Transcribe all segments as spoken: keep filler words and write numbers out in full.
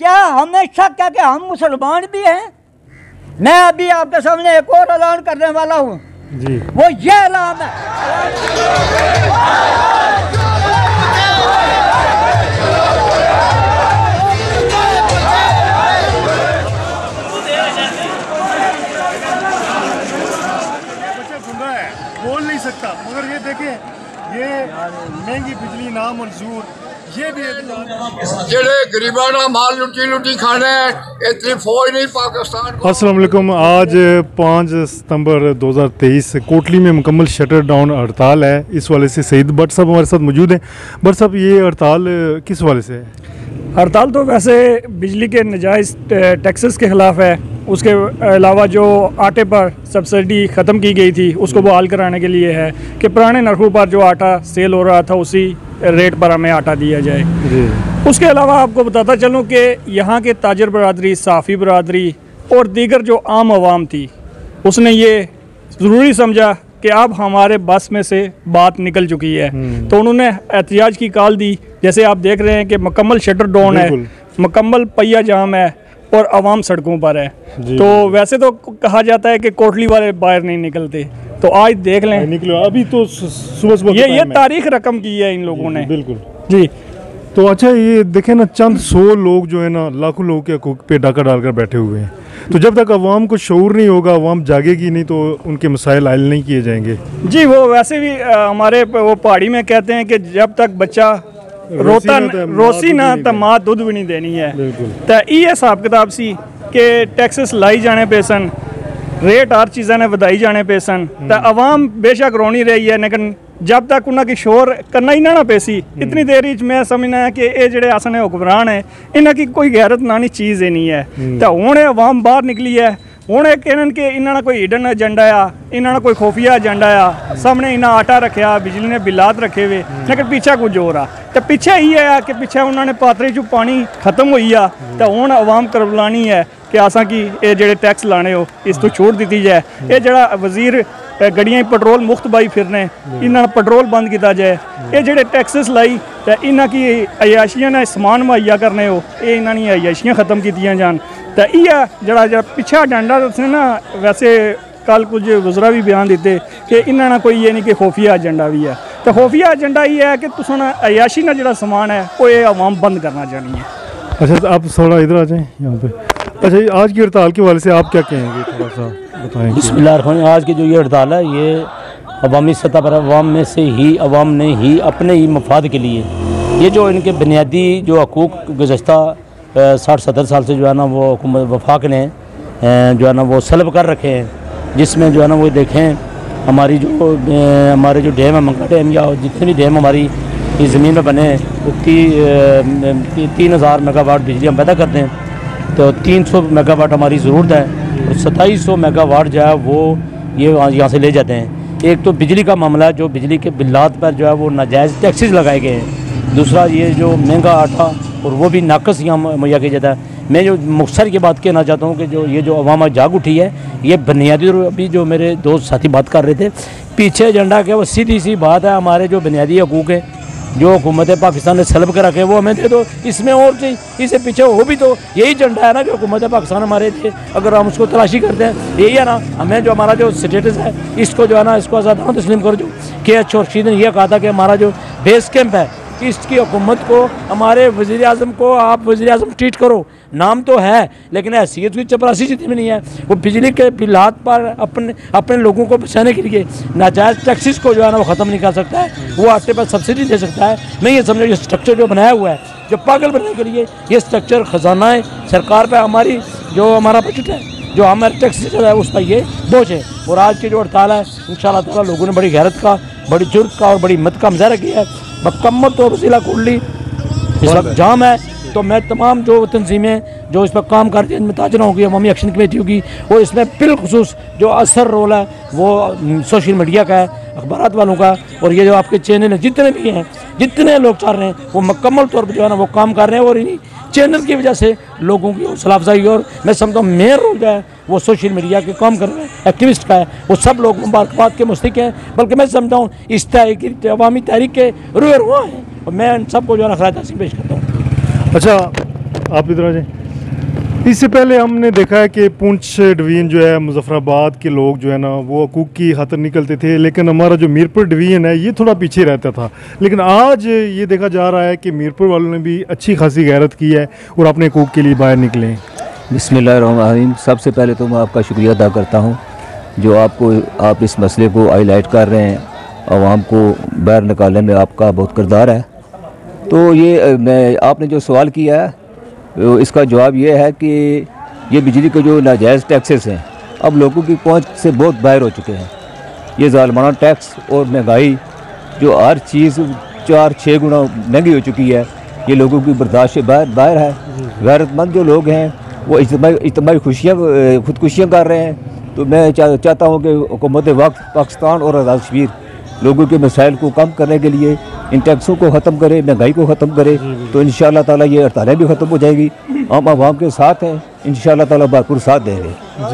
क्या हमें शक है कि हम मुसलमान भी हैं? मैं अभी आपके सामने एक और ऐलान करने वाला हूँ, वो ये ऐलान है बोल नहीं सकता, मगर ये देखें ये महंगी बिजली ना मंजूर, ये भी जेड़े गरीबां दा माल लुटी लुटी खाने इतनी फौज नहीं पाकिस्तान। अस्सलाम वालेकुम। आज पाँच सितंबर दो हज़ार तेईस कोटली में मुकम्मल शटर डाउन हड़ताल है। इस वाले से सईद बट साहब हमारे साथ मौजूद हैं। बट साहब, ये हड़ताल किस वाले से है? हड़ताल तो वैसे बिजली के नाजायज़ टैक्सेस के ख़िलाफ़ है, उसके अलावा जो आटे पर सब्सिडी ख़त्म की गई थी उसको बहाल कराने के लिए है कि पुराने नरखों पर जो आटा सेल हो रहा था उसी रेट पर हमें आटा दिया जाए। उसके अलावा आपको बताता चलूँ कि यहाँ के ताजर बरादरी, साफ़ी बरादरी और दीगर जो आम आवाम थी उसने ये ज़रूरी समझा कि अब हमारे बस में से बात निकल चुकी है, तो उन्होंने एहतियाज की कॉल दी। जैसे आप देख रहे हैं कि मुकम्मल शटर डाउन है, मुकम्मल पहिया जाम है और आवाम सड़कों पर है। तो वैसे तो कहा जाता है कि कोटली वाले बाहर नहीं निकलते, तो आज देख लें निकलो, अभी तो सुबह सुबह ये ये तारीख रकम की है इन लोगों ने। बिल्कुल जी। तो अच्छा, ये देखें ना, चंद सौ लोग जो है ना लाखों लोगों के हकूक़ पे डाका डालकर बैठे हुए हैं। तो जब तक अवाम को शऊर नहीं होगा, अवाम जागेगी नहीं, तो उनके मसाइल हल नहीं किए जाएंगे। जी, वो वैसे भी हमारे वो पहाड़ी में कहते हैं कि जब तक बच्चा रोता रोसी ना तो माँ दूध भी नहीं देनी है। तो ये हिसाब किताब सी के टैक्सेस लाई जाने पे सन, रेट हर चीज़ा ने वधाई जाने पे सन, तो अवाम बेशक रोनी रही है, लेकिन जब तक उन्होंने शोर करना ही ना ना पेसी इतनी देर ही मैं समझना है कि ये जो असन हुक्मरान है इन्होंने कोई गैरत नानी चीज़ ही नहीं है। तो हूँ अवाम बाहर निकली है, हूँ कहने कि इन्होंने कोई हिडन एजेंडा आ, इन्होंने कोई खुफिया एजेंडा आ, सामने इन्हें आटा रखा, बिजली ने बिलात रखे हुए, लेकिन पीछे कुछ और आ। तो पीछे ही है कि पिछे उन्होंने पात्रे चु पानी खत्म हुई आ, तो हूँ अवाम करबलानी है कि असा कि ये जो टैक्स लाने हो इस तो छूट दी जाए। ये जड़ा वजीर गड्डियाँ पेट्रोल मुफ्त बाई फिरने, इन्होंने पेट्रोल बंद किया जाए। ये जो टैक्सेस लाई तो इन्हों की अयाशियाँ ने समान मुहैया करने हो, ये इन्होंने अयाशियाँ खत्म की जान। तो ये जड़ा जो पिछा एजेंडा उसने ना, वैसे कल कुछ गुजरा भी बयान दिते कि इन्होंने कोई ये नहीं कि खुफिया एजेंडा भी है। तो खुफिया एजेंडा ये है कि तुम अयाशी ना जो समान है वो ये आवाम बंद करना चाहिए। अच्छा, आप थोड़ा इधर आ जाए यहाँ पर। अच्छा, आज की हड़ताल के वाले से आप क्या कहेंगे, थोड़ा सा बताएं। बिस्मिल्लाह, आज की जो ये हड़ताल है ये अवामी सतह पर अवाम में से ही अवाम ने ही अपने ही मफाद के लिए ये जो इनके बुनियादी जो हकूक़ गुज़श्ता साठ सत्तर साल से जो है ना वो वफाक ने जो है ना वो सलब कर रखे हैं, जिसमें जो है ना वो देखें हमारी जो हमारे जो डैम है, मंगा डैम या जितने भी डैम हमारी इस ज़मीन में बने उसकी तीन हज़ार मेगावाट बिजली हम पैदा करते हैं, तो तीन सौ मेगावाट हमारी ज़रूरत है और सताईस सौ मेगावाट जो है वो ये यहाँ से ले जाते हैं। एक तो बिजली का मामला है, जो बिजली के बिलात पर जो है वो नाजायज़ टैक्सेस लगाए गए हैं। दूसरा ये जो महंगा आटा और वो भी नाकस यहाँ मुहैया किया जाता है। मैं जो मुख्तसर की बात कहना चाहता हूँ कि जो ये जो अवाम जाग उठी है ये बुनियादी, अभी जो मेरे दोस्त साथी बात कर रहे थे पीछे एजेंडा के, वो सीधी सी बात है, हमारे जो बुनियादी हकूक़ है जो हुकूमत पाकिस्तान ने सलब कर रखे वो हमें दे दो, इसमें और चीज़ इससे पीछे हो भी तो यही झंडा है ना कि हुकूमत पाकिस्तान हमारे थे। अगर हम उसको तलाशी करते हैं यही है ना, हमें जो हमारा जो स्टेटस है इसको जो है ना इसको आज़ादाना तस्लीम करो। जो के एच चौरशीद ने यह कहा था कि हमारा जो बेस कैम्प है इसकी हुकूमत को, हमारे वज़ीर आज़म को आप वज़ीर आज़म ट्रीट करो। नाम तो है लेकिन हैसियत की चपरासी जितनी भी नहीं है। वो बिजली के बिलात पर अपने अपने लोगों को बचाने के लिए नाजायज़ टैक्सेस को जो है ना वो ख़त्म नहीं कर सकता है, वो आटे पर सब्सिडी दे सकता है। मैं ये समझो ये स्ट्रक्चर जो बनाया हुआ है जो पागल बनाने के लिए, ये स्ट्रक्चर ख़जाना है सरकार पर, हमारी जो हमारा बजट है जो हमारे टैक्स है उस पर ये बोझ है। और आज की जो हड़ताल है इंशाअल्लाह ताला लोगों ने बड़ी गैरत का, बड़ी जुर्द का और बड़ी हिम्मत का मुजाहरा किया है। मुकम्मल तौर पर ज़िला कोटली इस वक्त जाम है, तो मैं तमाम जो तंजीमें जो इस पर काम करती हैं इनमें ताजरा होगी, अवामी एक्शन कमेटी होगी और इसमें बिलखुसूस जो असर रोल है वो सोशल मीडिया का है, अखबारात वालों का। और ये जो आपके चैनल हैं जितने भी हैं, जितने लोग चाह रहे हैं वो मुकम्मल तौर पर जो है ना वो काम कर रहे हैं और इन्हीं चैनल की वजह से लोगों की हौसला अफजाई। और मैं समझता हूँ मेन रोल जो है वो सोशल मीडिया के काम कर रहे हैं एक्टिविस्ट का है, वो सब लोग मुबारकबाद के मुस्तक हैं, बल्कि मैं समझता हूँ इस तहरीक अवामी तहरीक के रुए रुआ हैं और मैं इन सबको जो है ना खराज पेश करता हूँ। अच्छा, आप इधर आ जाएं। इससे पहले हमने देखा है कि पुंछ डिवीज़न जो है मुजफ्फराबाद के लोग जो है ना वो हकूक़ की खातिर निकलते थे, लेकिन हमारा जो मीरपुर डिवीज़न है ये थोड़ा पीछे रहता था। लेकिन आज ये देखा जा रहा है कि मीरपुर वालों ने भी अच्छी खासी गैरत की है और अपने हकूक़ के लिए बाहर निकले। बिस्मिल्लाहिर्रहमानिर्रहीम। सबसे पहले तो मैं आपका शुक्रिया अदा करता हूँ जो आपको आप इस मसले को हाईलाइट कर रहे हैं। आवाम को बाहर निकालने में आपका बहुत किरदार है। तो ये मैं आपने जो सवाल किया है इसका जवाब ये है कि ये बिजली के जो नाजायज़ टैक्सेस हैं अब लोगों की पहुंच से बहुत बाहर हो चुके हैं। ये जालमाना टैक्स और महंगाई जो हर चीज़ चार छः गुना महंगी हो चुकी है, ये लोगों की बर्दाश्त से बाहर बाहर है। गैरतमंद जो लोग हैं वो इज्तिमाई खुशियाँ खुदकुशियाँ कर रहे हैं। तो मैं चा, चाहता हूँ कि हुकूमत वक्त पाकिस्तान और आज़ाद कश्मीर लोगों के मसाइल को कम करने के लिए इन टैक्सों को ख़त्म करे, महंगाई को ख़त्म करे, तो इंशाअल्लाह ताला ये हड़तालें भी ख़त्म हो जाएगी। हम आवाम के साथ हैं, इंशाअल्लाह ताला भरपूर साथ देंगे। जी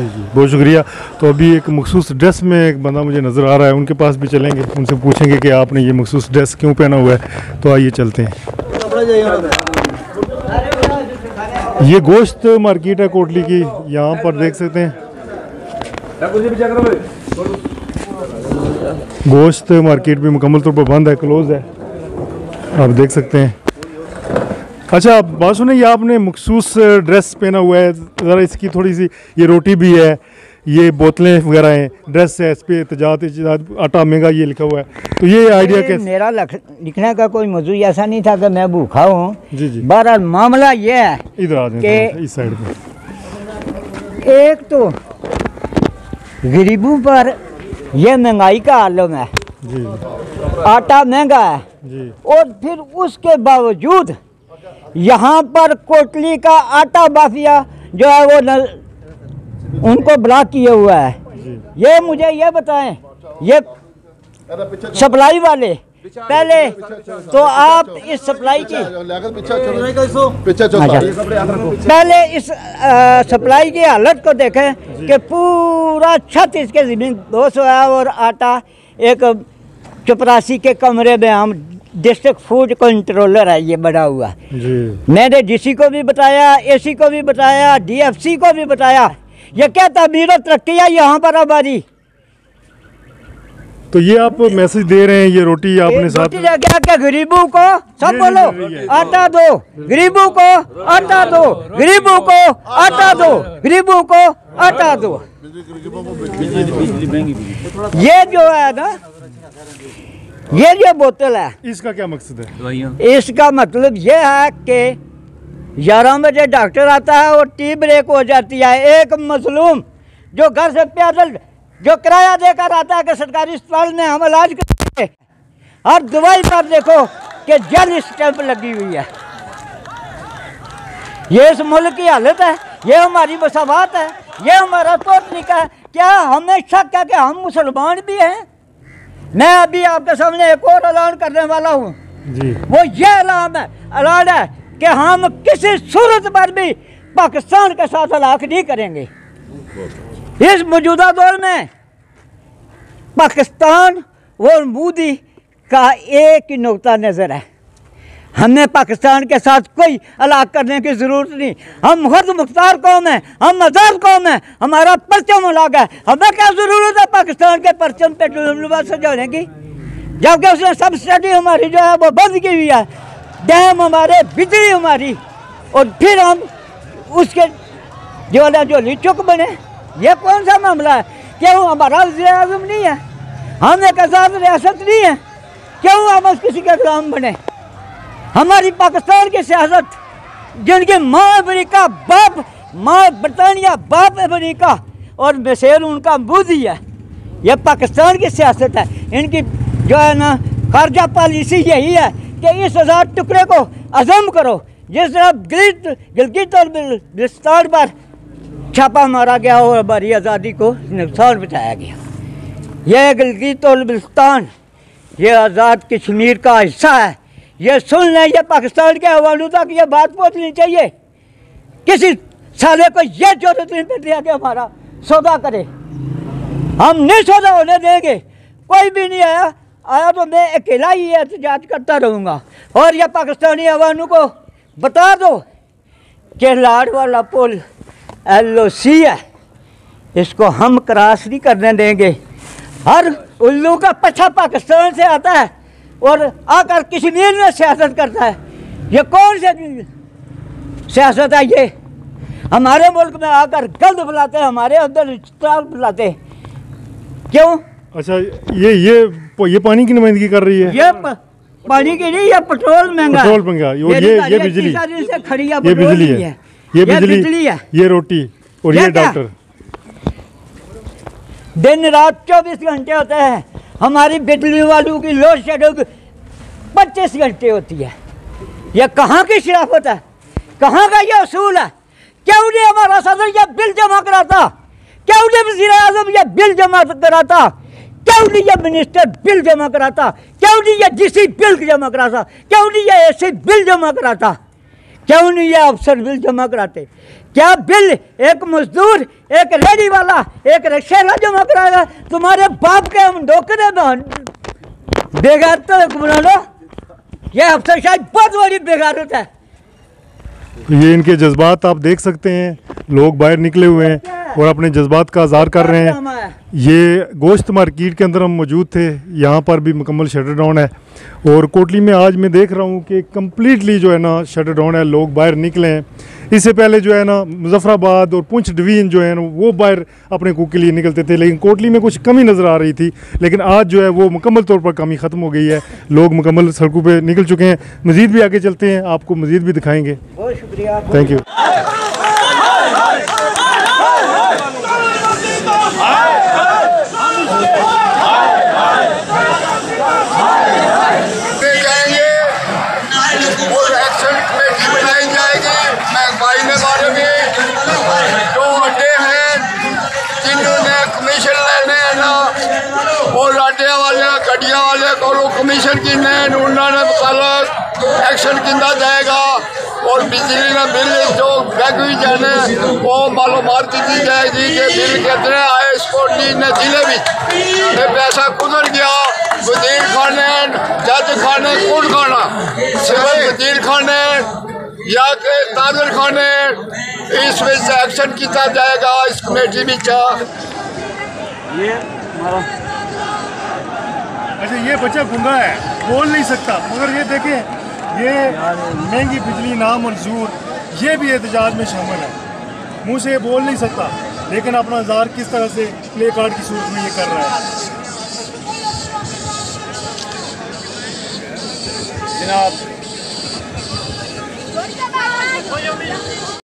जी, बहुत शुक्रिया। तो अभी एक मखसूस ड्रेस में एक बंदा मुझे नज़र आ रहा है, उनके पास भी चलेंगे, उनसे पूछेंगे कि आपने ये मखसूस ड्रेस क्यों पहना हुआ है। तो आइए चलते हैं। ये गोश्त मार्केट है कोटली की, यहाँ पर देख सकते हैं गोश्त मार्केट भी मुकम्मल तौर पर बंद है, क्लोज़ है, आप देख सकते हैं। अच्छा आप बात सुनिए, ये आपने मखसूस ड्रेस पहना हुआ है, ज़रा इसकी थोड़ी सी, ये रोटी भी है, ये बोतलें वगैरह हैं, ड्रेस है, इस पर एहतजाज आटा महंगा ये लिखा हुआ है, तो ये आइडिया कैसे? मेरा लिखने का कोई मौजूद ऐसा नहीं था कि मैं भूखा हूँ। जी जी, बहरहाल मामला ये है, इधर आ जाए इस साइड पर। एक तो गरीबों पर ये महंगाई का आलम है जी। आटा महंगा है जी। और फिर उसके बावजूद यहाँ पर कोटली का आटा माफिया जो है वो न, उनको ब्लॉक किए हुआ है। ये मुझे ये बताएं, ये सप्लाई वाले पहले तो आप इस सप्लाई की पहले इस सप्लाई की हालत को देखें कि पूरा छत इसके ज़मीन दोस्त हुआ है और आटा एक चपरासी के कमरे में, हम डिस्ट्रिक्ट फूड कंट्रोलर है ये बना हुआ। मैंने डीसी को भी बताया, एसी को भी बताया, डीएफसी को भी बताया, ये क्या तबीर तरक्की है यहाँ पर हमारी। तो ये आप मैसेज दे रहे हैं, ये रोटी आपने साथ क्या गरीबों को सब बोलो आटा दो, गरीबों को आटा दो, गरीबों को आटा दो, गरीबों को आटा दो। ये जो है ना ये जो बोतल है इसका क्या मकसद है? इसका मतलब ये है कि ग्यारह बजे डॉक्टर आता है और टी ब्रेक हो जाती है। एक मजलूम जो घर से पैदल जो किराया देकर आता है कि सरकारी अस्पताल में हम इलाज करते, हर दवाई पर देखो कि जेल स्टैंप लगी हुई है। ये इस मुल्क की हालत है, ये हमारी मसावत है, ये हमारा तौर तरीका है। क्या हमें शक है कि हम मुसलमान भी हैं? मैं अभी आपके सामने एक और ऐलान करने वाला हूँ, वो ये ऐलान है ऐलान है कि हम किसी सूरत पर भी पाकिस्तान के साथ हलाक नहीं करेंगे। इस मौजूदा दौर में पाकिस्तान और मोदी का एक ही नुक्ता नज़र है, हमें पाकिस्तान के साथ कोई हलाक करने की ज़रूरत नहीं। हम खुद मुख्तार कौम है, हम आज़ाद कौम है, हमारा परचम अलग है, हमें क्या ज़रूरत है पाकिस्तान के परचम पे डुबा सजाने की, जबकि उसने सब्सिडी हमारी जो है वो बंद की हुई है, डैम हमारे, बिजली हमारी, और फिर हम उसके जो है जो लिचुक बने। ये कौन सा मामला है? क्यों हमारा वज़ीर आज़म नहीं है, हम एक आज़ाद रियासत नहीं है, क्यों हम उस किसी के गुलाम बने? हमारी पाकिस्तान की सियासत जिनकी माँ अमेरिका, बाप माँ बरतानिया, बाप अमेरिका और बशेर उनका मोदी है, यह पाकिस्तान की सियासत है। इनकी जो है ना खारजा पॉलिसी यही है कि इस आज़ाद टुकड़े को अज़म करो। जिस तरह गिलगित गिलगित और बल्तिस्तान पर छापा मारा गया और हमारी आज़ादी को नुकसान पहुँचाया गया, यह गिलगित और बल्तिस्तान ये आज़ाद कश्मीर का हिस्सा है। यह सुन लें, यह पाकिस्तान के हवालों तक यह बात पहुँचनी चाहिए। किसी साले को यह जरूरत नहीं पड़ती है कि हमारा सौदा करे, हम नहीं सौदा होने देंगे। कोई भी नहीं आया आया तो मैं अकेला ही एहतजाज करता रहूँगा। और यह पाकिस्तानी अवानों को बता दो कि लाड़ वाला पुल एल ओ सी है, इसको हम क्रॉस नहीं करने देंगे। हर उल्लू का पछा पाकिस्तान से आता है और आकर कश्मीर में सियासत करता है। ये कौन सी सियासत है? ये हमारे मुल्क में आकर गंद फैलाते हैं, हमारे अंदर इश्तराब फैलाते हैं। क्यों? अच्छा, ये ये ये पानी की नुमाइंदगी कर रही है। ये प, पानी की नहीं, ये पेट्रोल महंगा, पेट्रोल महंगा, ये ये, ये बिजली से खड़ी है, ये बिजली है, ये बिजली है, ये रोटी और ये डॉक्टर। दिन रात चौबीस घंटे होते हैं, हमारी बिजली वालों की लोड शेडिंग पच्चीस घंटे होती है। यह कहाँ की शराफत है? कहाँ का यह असूल है? क्यों नहीं हमारा सदर यह बिल जमा कराता? क्यों नहीं वज़ीर आज़म यह बिल जमा कराता? क्यों नहीं यह मिनिस्टर बिल जमा कराता? क्यों नहीं यह डीसी बिल जमा कराता? क्यों नहीं यह एसी बिल जमा कराता? क्यों नहीं यह अफसर बिल जमा कराते? क्या बिल एक मजदूर, एक रेडी वाला, एक रिक्शेवाला जमा कराएगा? तुम्हारे बाप के हम डोकरे बेगार तो बना लो। यह अफसर शायद बहुत बड़ी बेगार होता है। ये इनके जज्बात आप देख सकते हैं, लोग बाहर निकले हुए हैं और अपने जज्बात का इजहार कर रहे हैं। ये गोश्त मार्केट के अंदर हम मौजूद थे, यहाँ पर भी मुकम्मल शटर डाउन है और कोटली में आज मैं देख रहा हूँ कि कम्प्लीटली जो है ना शटर डाउन है, लोग बाहर निकले हैं। इससे पहले जो है ना मुजफ्फराबाद और पुंछ डिवीज़न जो है ना वो बाहर अपने कुक के लिए निकलते थे, लेकिन कोटली में कुछ कमी नज़र आ रही थी, लेकिन आज जो है वो मुकम्मल तौर पर कमी ख़त्म हो गई है, लोग मुकम्मल सड़कों पे निकल चुके हैं। मज़ीद भी आगे चलते हैं, आपको मज़ीद भी दिखाएँगे। बहुत शुक्रिया, थैंक यू। कमीशन की नैन उन्ना ने मुखालत एक्शन किया जाएगा और बिजली ने बिल जो ग्रेजुएट जाने वो मालूम दी जाएगी कि बिल कितने आए। इसको ने जिले में पैसा गुजर गया, वजीर खाने, जज खाने, कौन खाना सिवाय वजीर खाने या के ताजर खाने, इसमें से एक्शन किया जाएगा इस कमेटी में। चाह अच्छा, ये बच्चा गुंगा है, बोल नहीं सकता, मगर ये देखें ये महंगी बिजली नामंजूर, ये भी एहतजाज में शामिल है। मुँह से बोल नहीं सकता लेकिन अपना इज़हार किस तरह से प्ले कार्ड की सूरत में ये कर रहा है। जनाब